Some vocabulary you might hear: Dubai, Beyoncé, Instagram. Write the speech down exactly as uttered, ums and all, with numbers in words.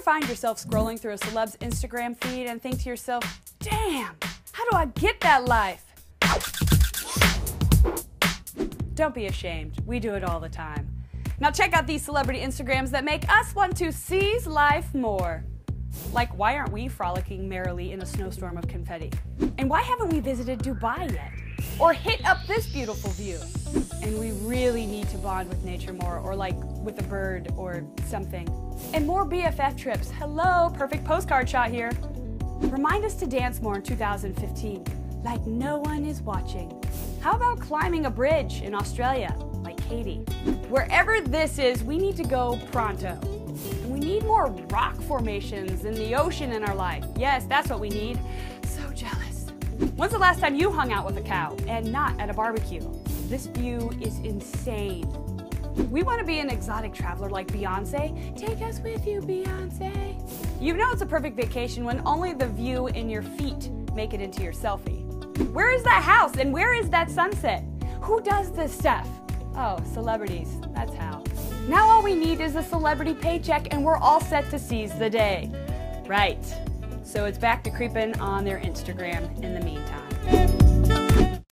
ever find yourself scrolling through a celeb's Instagram feed and think to yourself, damn, how do I get that life? Don't be ashamed. We do it all the time. Now check out these celebrity Instagrams that make us want to seize life more. Like, why aren't we frolicking merrily in a snowstorm of confetti? And why haven't we visited Dubai yet? Or hit up this beautiful view? And we really need to bond with nature more, or like with a bird or something. And more B F F trips. Hello, perfect postcard shot here. Remind us to dance more in two thousand fifteen, like no one is watching. How about climbing a bridge in Australia, like Katie? Wherever this is, we need to go pronto. And we need more rock formations in the ocean in our life. Yes, that's what we need. So jealous. When's the last time you hung out with a cow and not at a barbecue? This view is insane. We want to be an exotic traveler like Beyoncé. Take us with you, Beyoncé. You know it's a perfect vacation when only the view in your feet make it into your selfie. Where is that house and where is that sunset? Who does this stuff? Oh, celebrities, that's how. Now all we need is a celebrity paycheck and we're all set to seize the day. Right, so it's back to creeping on their Instagram in the meantime.